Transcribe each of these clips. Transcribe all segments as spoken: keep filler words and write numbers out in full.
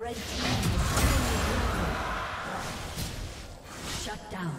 Red team is slain the ground. Shut down.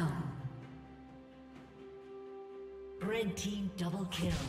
down. Red team double kill.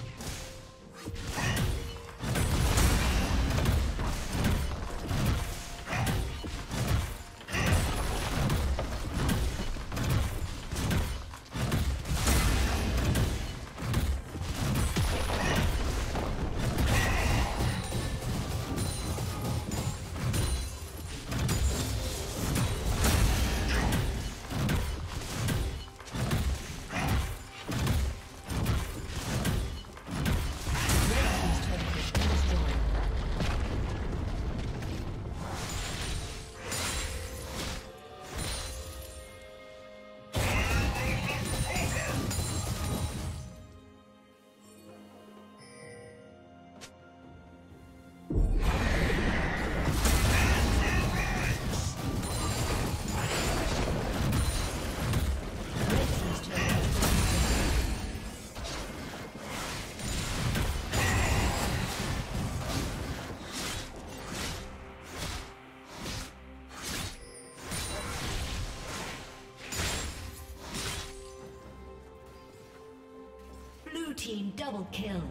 Team double kill.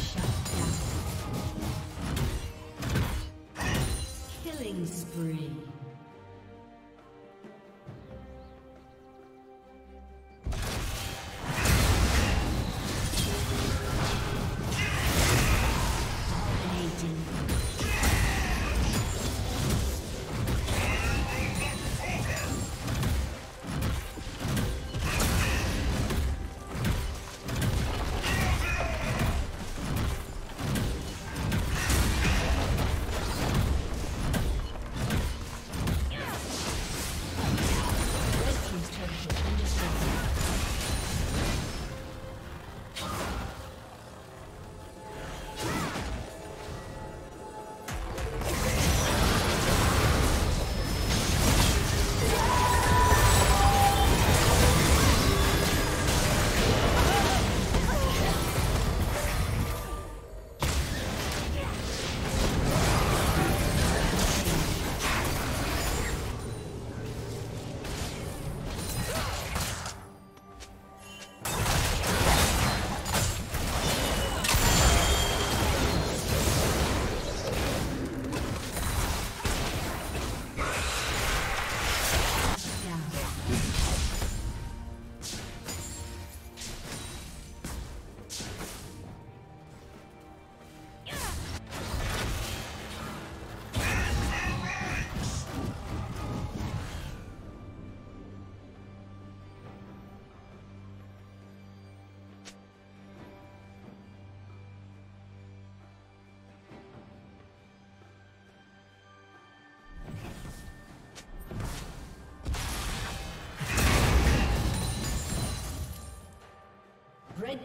Shut down. Killing spree. Red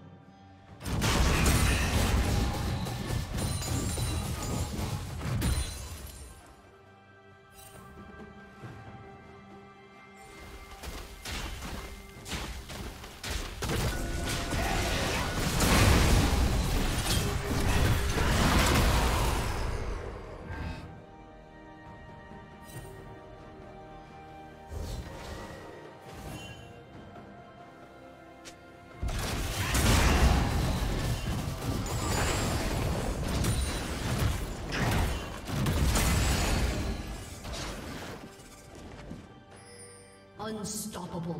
Unstoppable.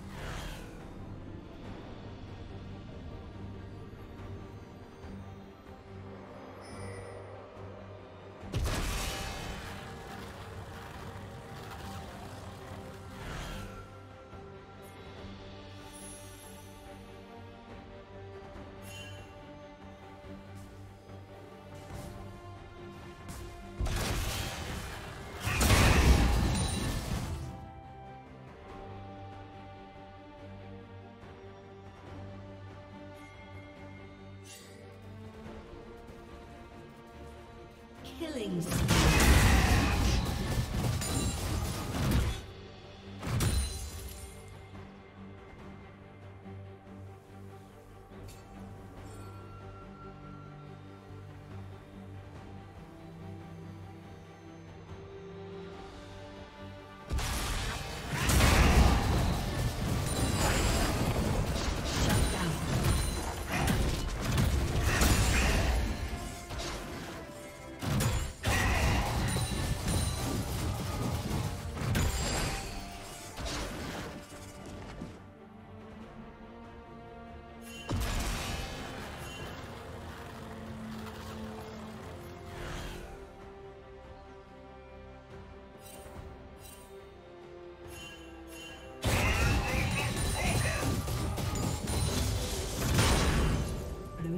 Killings.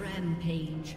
Rampage.